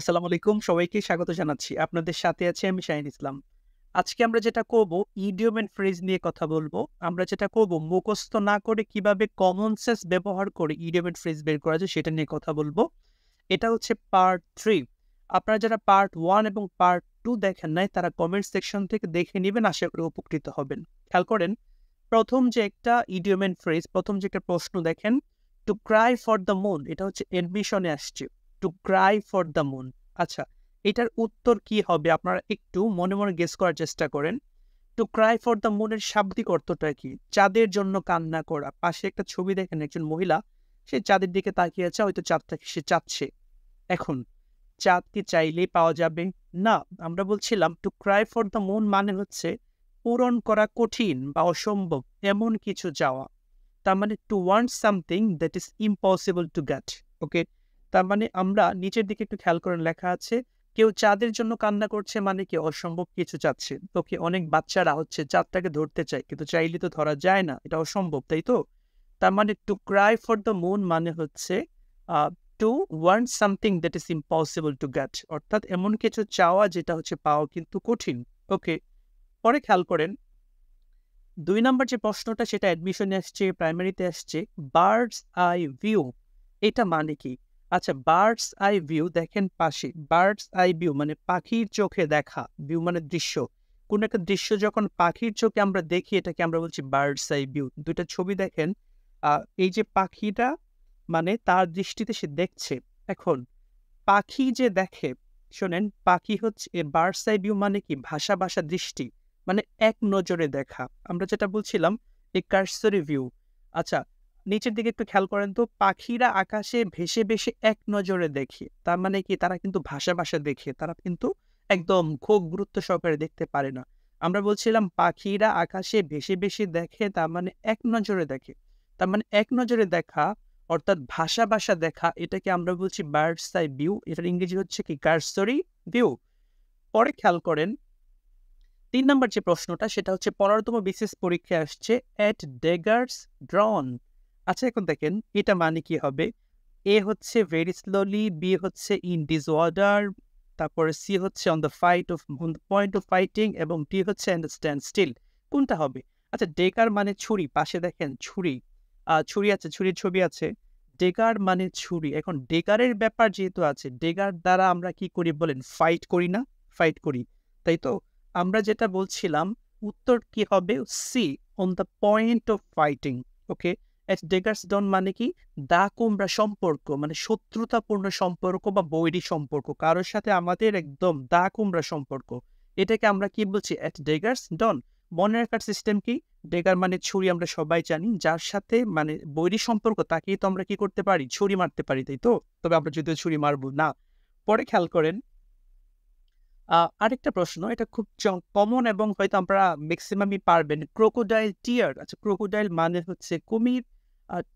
আসসালামু আলাইকুম, সবাইকে স্বাগত জানাচ্ছি। আপনাদের সাথে আছে আমি শাহিন ইসলাম। আজকে আমরা যেটা করব, ইডিয়ম এন্ড ফ্রেজ নিয়ে কথা বলবো। আমরা যেটা করব, মুখস্থ না করে কিভাবে কমন সেন্স ব্যবহার করে ইডিয়ম এন্ড ফ্রেজ বের করা যায় সেটা নিয়ে কথা বলবো। এটা হচ্ছে পার্ট 3। আপনারা যারা পার্ট 1 এবং পার্ট 2 দেখেন নাই তারা কমেন্ট সেকশন থেকে দেখে নেবেন, আশা করি উপকৃত হবেন। খেয়াল করেন, প্রথম যে একটা ইডিয়ম এন্ড ফ্রেজ, প্রথম যে একটা প্রশ্ন দেখেন, to cry for the moon. এটা হচ্ছে অ্যাডমিশনে আসছে, to cry for the moon. আচ্ছা, এটার উত্তর কি হবে আপনারা একটু মনে মনে গেস করার চেষ্টা করেন। টু ক্রাই ফর দ্য মুনের শাব্দিক অর্থটা কি? চাঁদের জন্য কান্না করা। পাশে একটা ছবি দেখেন, একজন মহিলা, সে চাঁদের দিকে তাকিয়ে আছে, হয়তো চাঁদটাকে সে চাচ্ছে। এখন চাঁদ কি চাইলেই পাওয়া যাবে? না, আমরা বলছিলাম to cry for the moon মানে হচ্ছে পূরণ করা কঠিন বা অসম্ভব এমন কিছু চাওয়া। তার মানে to want something that is impossible to get. Okay, তার মানে আমরা নিচের দিকে একটু খেয়াল করেন, লেখা আছে কেউ চাঁদের জন্য কান্না করছে মানে কি অসম্ভব কিছু চাচ্ছে। ওকে, অনেক বাচ্চারা হচ্ছে চাঁদটাকে ধরতে চায় কিন্তু চাইলে তো ধরা যায় না, এটা অসম্ভব, তাই তো। তার মানে to cry for the moon মানে হচ্ছে to want something that is impossible to get, অর্থাৎ এমন কিছু চাওয়া যেটা হচ্ছে পাওয়া কিন্তু কঠিন। ওকে, পরে খেয়াল করেন 2 নম্বর যে প্রশ্নটা, সেটা অ্যাডমিশনে আসছে, প্রাইমারিতে আসছে, বার্ডস আই ভিউ। এটা মানে কি? আচ্ছা, বার্ডস আই ভিউ দেখেন পাশে, বার্ডস আই ভিউ মানে পাখির চোখে দেখা। ভিউ মানে দৃশ্য, কোন একটা দৃশ্য যখন পাখির চোখে আমরা দেখি এটাকে আমরা বলছি বার্ডস আই ভিউ। 2টা ছবি দেখেন, এই যে পাখিটা মানে তার দৃষ্টিতে সে দেখছে। এখন পাখি যে দেখে, শোনেন, পাখি হচ্ছে, বার্ডস আই ভিউ মানে কি ভাষা ভাষা দৃষ্টি, মানে এক নজরে দেখা। আমরা যেটা বলছিলাম এই কার্সরি ভিউ। আচ্ছা, নিচের দিকে একটু খেয়াল করেন তো, পাখিরা আকাশে ভেসে ভেসে এক নজরে দেখে। তার মানে কি তারা কিন্তু ভাষা ভাষা দেখে, তারা কিন্তু একদম খুব গুরুত্ব সহকারে দেখতে পারে না। আমরা বলছিলাম পাখিরা আকাশে ভেসে ভেসে দেখে, তার মানে এক নজরে দেখে। তার মানে এক নজরে দেখা অর্থাৎ ভাষা ভাষা দেখা, এটাকে আমরা বলছি বার্ডস আই ভিউ। এটার ইংরেজি হচ্ছে কি কার্সরি ভিউ। পরে খেয়াল করেন 3 নম্বর যে প্রশ্নটা, সেটা হচ্ছে 15তম বিসিএস পরীক্ষায় আসছে, এট ড্যাগার্স ড্রন। আচ্ছা, এখন দেখেন এটা মানে কি হবে। এ হচ্ছে ভেরি স্লোলি, বি হচ্ছে ইন ডিসঅর্ডার, তারপরে সি হচ্ছে on the fight of point of fighting, এবং ডি হচ্ছে অ্যান্ড স্ট্যান্ড স্টিল। কোনটা হবে? আচ্ছা, ডেকার মানে ছুরি, পাশে দেখেন ছুরি, ছুরি আছে, ছুরির ছবি আছে। ডেকার মানে ছুরি। এখন ডেকারের ব্যাপার যেহেতু আছে, ডেকার দ্বারা আমরা কি করি বলেন, ফাইট করি না? ফাইট করি, তাই তো। আমরা যেটা বলছিলাম উত্তর কি হবে, C, on the point of fighting. Okay, at daggers drawn মানে কি দা কুমড়া সম্পর্ক, মানে শত্রুতাপূর্ণ সম্পর্ক বা বৈরী সম্পর্ক, কারোর সাথে আমাদের একদম দা কুমড়া সম্পর্ক, এটাকে আমরা কি বলছি এট ডেগার্স ডন। মনে রাখার সিস্টেম কি, ডেগার মানে ছুরি, আমরা সবাই জানি, যার সাথে মানে বৈরী সম্পর্ক তাকেই তো আমরা কি করতে পারি, ছুরি মারতে পারি, তাই তো। তবে আমরা যদিও ছুরি মারব না। পরে খেয়াল করেন আরেকটা প্রশ্ন, এটা খুব কমন এবং হয়তো আমরা ম্যাক্সিমামই পারবেন, ক্রোকোডাইল টিয়ার। আচ্ছা, ক্রোকোডাইল মানে হচ্ছে কুমির,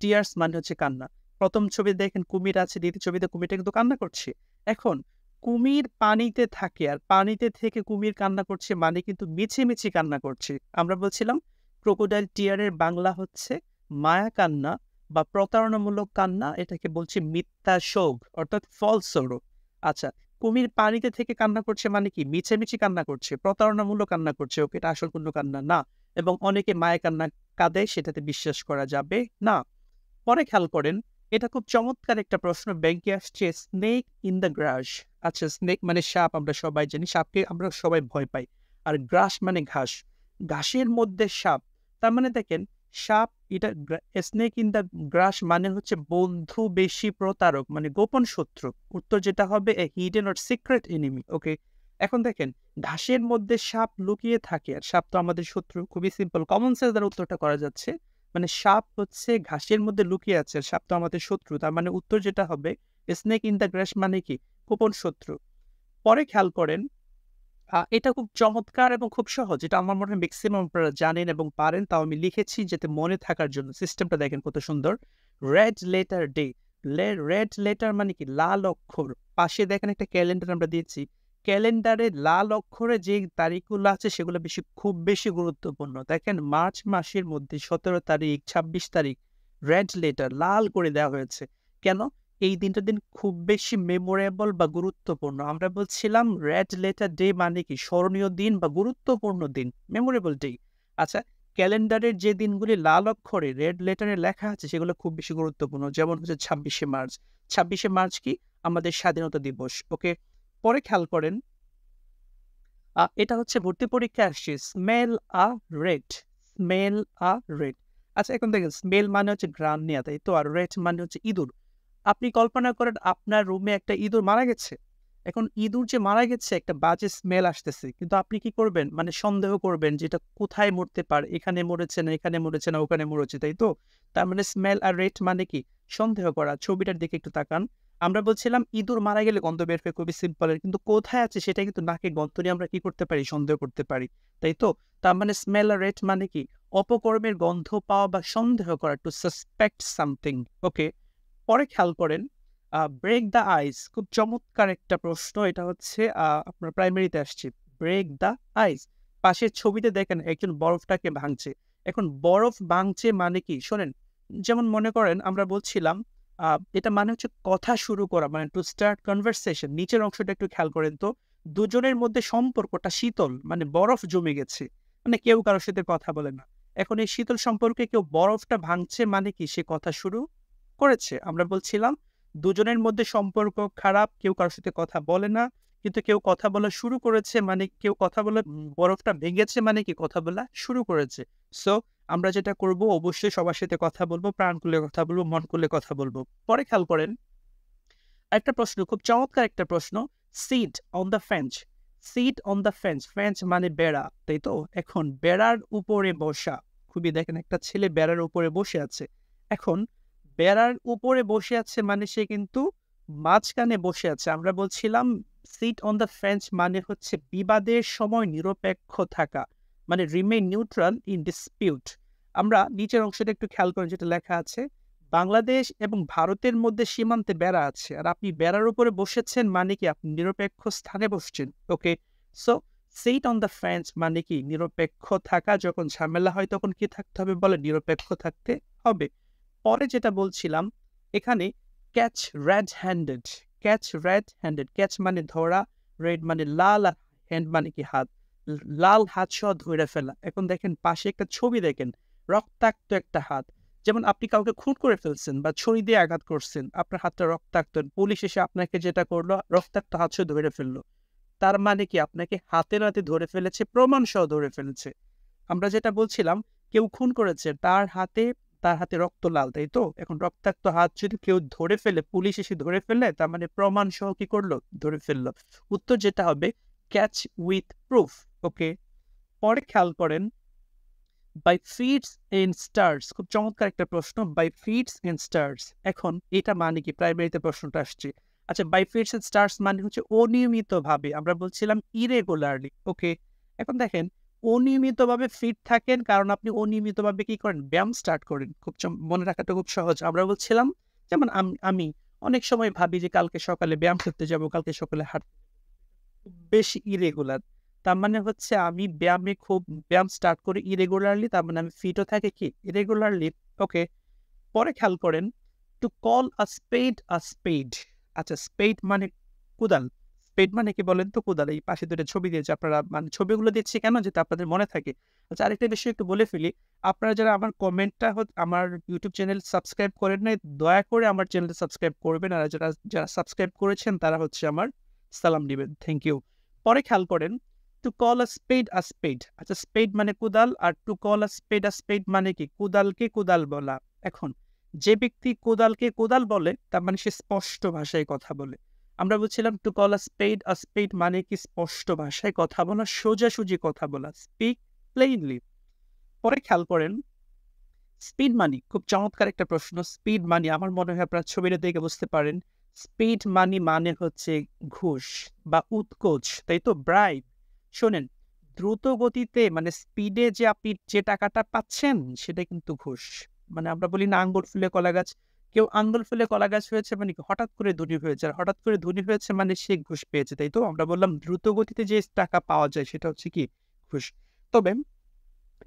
টিয়ার্স মানে হচ্ছে কান্না। প্রথম ছবি দেখেন কুমির আছে, দ্বিতীয় ছবিতে কুমিরটা কিন্তু কান্না করছে। এখন কুমির পানিতে থাকে, আর পানিতে থেকে কুমির কান্না করছে মানে কিন্তু মিছিমিছি কান্না করছে। আমরা বলছিলাম ক্রোকোডাইল টিয়ারের বাংলা হচ্ছে মায়া কান্না বা প্রতারণামূলক কান্না, এটাকে বলছি মিথ্যা শোক অর্থাৎ ফলস সরো। আচ্ছা, কুমির পানিতে থেকে কান্না করছে মানে কি মিছেমিছি কান্না করছে, প্রতারণামূলক কান্না করছে। ওকে, এটা আসল কোনো কান্না না, এবং অনেকে মায়া কান্না কাঁদে, সেটাতে বিশ্বাস করা যাবে না। পরে খেয়াল করেন এটা খুব চমৎকার একটা প্রশ্ন, ব্যাংকে আসছে, স্নেক ইন দ্য গ্রাস। আচ্ছা, স্নেক মানে সাপ, আমরা সবাই জানি, সাপকে আমরা সবাই ভয় পাই, আর গ্রাস মানে ঘাস, ঘাসের মধ্যে সাপ। তার মানে দেখেন সাপ, এটা স্নেক ইন দ্য গ্রাস মানে হচ্ছে বন্ধু বেশি প্রতারক, মানে গোপন শত্রু। উত্তর যেটা হবে a hidden or secret enemy. Okay, এখন দেখেন ঘাসের মধ্যে সাপ লুকিয়ে থাকে, আর সাপ তো আমাদের শত্রু। খুবই সিম্পল, কমন সেন্স দ্বারা উত্তরটা করা যাচ্ছে, মানে সাপ হচ্ছে ঘাসের মধ্যে লুকিয়ে আছে, আর সাপ তো আমাদের শত্রু। তার মানে উত্তর যেটা হবে স্নেক ইন দ্য গ্রাস মানে কি গোপন শত্রু। পরে খেয়াল করেন এটা খুব চমৎকার এবং খুব সহজ, এটা আমার মনে হয় ম্যাক্সিমাম আপনারা জানেন এবং পারেন, তাও আমি লিখেছি যাতে মনে থাকার জন্য। সিস্টেমটা দেখেন কত সুন্দর, red letter day. Red letter মানে কি লাল অক্ষর, পাশে দেখেন একটা ক্যালেন্ডার আমরা দিয়েছি, ক্যালেন্ডারে লাল অক্ষরে যে তারিখগুলো আছে সেগুলো বেশি, খুব বেশি গুরুত্বপূর্ণ। দেখেন মার্চ মাসের মধ্যে 17 তারিখ, 26 তারিখ রেড লেটার লাল করে দেওয়া হয়েছে। কেন? এই দিনটা দিন খুব বেশি মেমোরেবল বা গুরুত্বপূর্ণ। আমরা বলছিলাম রেড লেটার ডে মানে কি? স্মরণীয় দিন বা গুরুত্বপূর্ণ দিন, মেমোরেবল ডে। আচ্ছা, ক্যালেন্ডারের যে দিনগুলি লাল অক্ষরে রেড লেটারে লেখা আছে সেগুলো খুব বেশি গুরুত্বপূর্ণ, যেমন হচ্ছে 26শে মার্চ। 26শে মার্চ কি? আমাদের স্বাধীনতা দিবস। ওকে, পরে খেয়াল করেন, এটা হচ্ছে ভর্তি পরীক্ষা আসছে, smell a rat, smell a rat. আচ্ছা, এখন দেখেন স্মেল মানে হচ্ছে গ্রাম নেয়া, তাই তো? আর রেড মানে হচ্ছে ইঁদুর। আপনি কল্পনা করেন আপনার রুমে একটা ইঁদুর মারা গেছে, এখন ইঁদুর যে মারা গেছে একটা বাজে স্মেল আসতেছে, কিন্তু আপনি কি করবেন? মানে সন্দেহ করবেন যে এটা কোথায় মরতে পারে, এখানে মরেছে না, এখানে মরেছে না, ওখানে মরেছে, তাই তো? তার মানে স্মেল আর রেড মানে কি? সন্দেহ করা। ছবিটার দিকে একটু তাকান। আমরা বলছিলাম ইঁদুর মারা গেলে গন্ধ বের হয়, খুবই সিম্পল, কিন্তু কোথায় আছে সেটা কিন্তু নাকের গন্ধ নিয়ে আমরা কি করতে পারি? সন্দেহ করতে পারি, তাই তো? তার মানে স্মেল আর রেড মানে কি? অপকর্মের গন্ধ পাওয়া বা সন্দেহ করা, টু সাসপেক্ট সামথিং। ওকে, পরে খেয়াল করেন, ব্রেক দ্য আইস, খুব চমৎকার একটা প্রশ্ন। এটা হচ্ছে আপনার প্রাইমারিতে আসছে, ব্রেক দ্য আইস। পাশের ছবিতে দেখেন একজন বরফটাকে ভাঙছে। এখন বরফ ভাঙছে মানে কি? শোনেন, যেমন মনে করেন আমরা বলছিলাম এটা মানে হচ্ছে কথা শুরু করা, মানে টু স্টার্ট কনভারসেশন। নিচের অংশটা একটু খেয়াল করেন তো, দুজনের মধ্যে সম্পর্কটা শীতল, মানে বরফ জমে গেছে, মানে কেউ কারোর সাথে কথা বলে না। এখন এই শীতল সম্পর্কে কেউ বরফটা ভাঙছে মানে কি? সে কথা শুরু করেছে। আমরা বলছিলাম দুজনের মধ্যে সম্পর্ক খারাপ, কেউ কারোর সাথে কথা বলে না, কিন্তু কেউ কথা বলা শুরু করেছে, মানে কেউ কথা বলা, বরফটা ভেঙেছে মানে কি? কথা বলা শুরু করেছে। সো আমরা যেটা করব, অবশ্যই সবার সাথে কথা বলবো, প্রাণ খুলে কথা বলবো, মন খুলে কথা বলবো। পরে খেয়াল করেন একটা প্রশ্ন, খুব চমৎকার একটা প্রশ্ন, sit on the fence, sit on the fence, fence মানে বেড়া, তাই তো? এখন বেড়ার উপরে বসা, খুবই দেখেন একটা ছেলে বেড়ার উপরে বসে আছে। এখন বেড়ার উপরে বসে আছে মানে সে কিন্তু মাঝখানে বসে আছে। আমরা বলছিলাম সিট অন দ্য ফেঞ্চ মানে হচ্ছে বিবাদের সময় নিরপেক্ষ থাকা, মানে রিমেইন নিউট্রাল ইন ডিসপিউট। আমরা নিচের অংশটা একটু খেয়াল করেন, যেটা লেখা আছে বাংলাদেশ এবং ভারতের মধ্যে সীমান্তে বেড়া আছে, আর আপনি বেড়ার উপরে বসেছেন মানে কি? আপনি নিরপেক্ষ স্থানে বসছেন। Okay, so sit on the fence মানে কি? নিরপেক্ষ থাকা। যখন ঝামেলা হয় তখন কি থাকতে হবে বলে? নিরপেক্ষ থাকতে হবে। পরে যেটা বলছিলাম এখানে, catch red-handed, catch red-handed, catch মানে ধরা, রেড মানে লাল, হ্যান্ড মানে কি? হাত, লাল হাত সহ ধরে ফেলা। এখন দেখেন পাশে একটা ছবি দেখেন, রক্তাক্ত একটা হাত, যেমন আপনি কাউকে খুন করে ফেলছেন বা ছুরি দিয়ে আঘাত করছেন, আপনার হাতটা রক্তাক্ত, পুলিশ এসে আপনাকে যেটা করলো, রক্তাক্ত হাত সহ ধরে ফেললো, তার মানে কি? আপনাকে হাতে নাতে ধরে ফেলেছে, প্রমাণ সহ ধরে ফেলেছে। আমরা যেটা বলছিলাম কেউ খুন করেছে, তার হাতে রক্ত লাল, তাই তো? এখন রক্তাক্ত হাত যদি কেউ ধরে ফেলে, পুলিশ এসে ধরে ফেললে, তার মানে প্রমাণ সহ কি করলো? ধরে ফেললো। উত্তর যেটা হবে ক্যাচ উইথ প্রুফ। ওকে, পরে খেয়াল করেন বাই ফিটস এন্ড স্টার্স, খুব চমৎকার একটা প্রশ্ন, বাই ফিটস এন্ড স্টার্স। এখন এটা মানে কি? প্রাইমারিতে প্রশ্নটা আসছে। আচ্ছা, বাই ফিটস এন্ড স্টার্স মানে হচ্ছে অনিয়মিতভাবে, আমরা বলছিলাম ইরেগুলারলি। ওকে, এখন দেখেন অনিয়মিতভাবে ফিট থাকেন কারণ আপনি অনিয়মিতভাবে কি করেন? ব্যায়াম স্টার্ট করেন। খুব মনে রাখাটা খুব সহজ। আমরা বলছিলাম যেমন আমি অনেক সময় ভাবি যে কালকে সকালে ব্যায়াম করতে যাব, কালকে সকালে হাঁটতে, বেশি ইরেগুলার। তার মানে হচ্ছে আমি ব্যায়াম স্টার্ট করি ইরেগুলারলি, তার মানে আমি ফিটও থাকে কি? ইরেগুলারলি। ওকে, পরে খেয়াল করেন টু কল আ স্পেড আ স্পেড। আচ্ছা, স্পেড মানে কোদাল, স্পেড মানে কি বলেন তো? কোদাল। এই পাশে দুটো ছবি দিয়েছে, আপনারা মানে ছবিগুলো দিচ্ছি কেন? যেটা আপনাদের মনে থাকে। আচ্ছা, আরেকটা বিষয় একটু বলে ফেলি, আপনারা যারা আমার ইউটিউব চ্যানেল সাবস্ক্রাইব করেন নাই, দয়া করে আমার চ্যানেলটা সাবস্ক্রাইব করবেন, আর যারা যারা সাবস্ক্রাইব করেছেন তারা হচ্ছে আমার সালাম দিবেন, থ্যাংক ইউ। পরে খেয়াল করেন টু কল আ স্পেড আ স্পেড। আচ্ছা, স্পেড মানে কোদাল, আর টু কল আ স্পেড মানে কি? কোদালকে কোদাল বলা। এখন যে ব্যক্তি কোদালকে কোদাল বলে তার মানে সে স্পষ্ট ভাষায় কথা বলে। আমরা বলছিলাম টু কল আ স্পেড মানে কি? স্পষ্ট ভাষায় কথা বলা, সোজাসুজি কথা বলা, স্পিক প্লেইনলি। পরে খেয়াল করেন স্পিড মানি, খুব চমৎকার একটা প্রশ্ন, স্পিড মানি। আমার মনে হয় আপনারা ছবিটা দেখে বুঝতে পারেন, স্পিড মানি মানে হচ্ছে ঘুষ বা উৎকোচ, তাই তো? ব্রাইব। শোনেন, দ্রুত গতিতে মানে স্পিডে যে আপনি যে টাকাটা পাচ্ছেন সেটা কিন্তু ঘুষ। মানে আমরা বলি না আঙ্গুর ফুলে কলা গাছ, কেউ আঙ্গুল ফুলে কলা গাছ হয়েছে মানে হঠাৎ করে ধনী হয়েছে, আর হঠাৎ করে ধনী হয়েছে মানে সে ঘুষ পেয়েছে, তাই তো? আমরা বললাম দ্রুত গতিতে যে টাকা পাওয়া যায় সেটা হচ্ছে কি? ঘুষ। তবে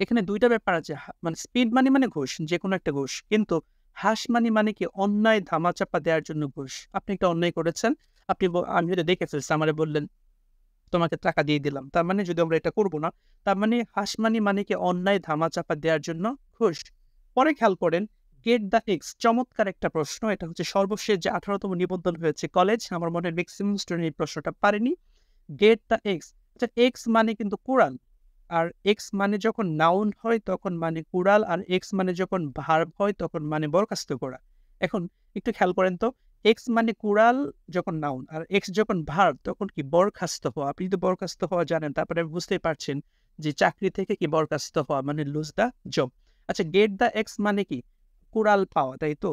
এখানে দুইটা ব্যাপার আছে, মানে স্পিড মানি মানে ঘুষ, যে কোনো একটা ঘুষ, কিন্তু হাসমানি মানে কি? অন্যায় ধামাচাপা দেওয়ার জন্য ঘুষ। আপনি একটা অন্যায় করেছেন, আপনি আমি হয়তো দেখে ফেলছি, আমারে বললেন তোমাকে টাকা দিয়ে দিলাম, তার মানে যদি আমরা এটা করবো না, তার মানে হাসমানি মানে কি? অন্যায় ধামাচাপা দেওয়ার জন্য ঘুষ। পরে খেয়াল করেন গেট দ্য এক্স, চমৎকার একটা প্রশ্ন। এটা হচ্ছে সর্বশেষ যে 18তম নিবন্ধন হয়েছে কলেজ, আমার মনে হয় ম্যাক্সিমাম স্টুডেন্ট এই প্রশ্নটা পারেনি। গেট দ্য এক্স, আচ্ছা এক্স মানে কিন্তু কুড়াল, আর এক্স মানে যখন নাউন হয় তখন মানে কুড়াল, আর এক্স মানে যখন ভার্ব হয় তখন মানে বরখাস্ত করা। এখন একটু খেয়াল করেন তো, এক্স মানে কুড়াল যখন নাউন, আর এক্স যখন ভার্ব তখন কি? বরখাস্ত হওয়া। আপনি তো বরখাস্ত হওয়া জানেন, তারপরে বুঝতেই পারছেন যে চাকরি থেকে কি বরখাস্ত হওয়া মানে লুজ দ্য জব। আচ্ছা গেট দ্য এক্স মানে কি? কুড়াল পাওয়া, তাই তো?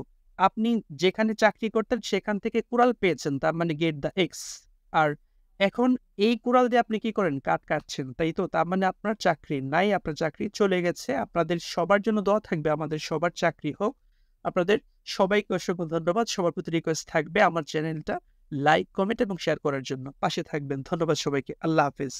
আপনি যেখানে চাকরি করতেন সেখান থেকে কুড়াল পেয়েছেন, তার মানে গেট দ্য এক্স। আর এখন এই কুড়াল দিয়ে আপনি কি করেন? কাঠ কাটছেন, তাই তো? তার মানে আপনার চাকরি নাই, আপনার চাকরি চলে গেছে। আপনাদের সবার জন্য দোয়া থাকবে, আমাদের সবার চাকরি হোক। আপনাদের সবাইকে অসংখ্য ধন্যবাদ। সবার প্রতি রিকোয়েস্ট থাকবে আমার চ্যানেলটা লাইক, কমেন্ট এবং শেয়ার করার জন্য। পাশে থাকবেন। ধন্যবাদ সবাইকে। আল্লাহ হাফেজ।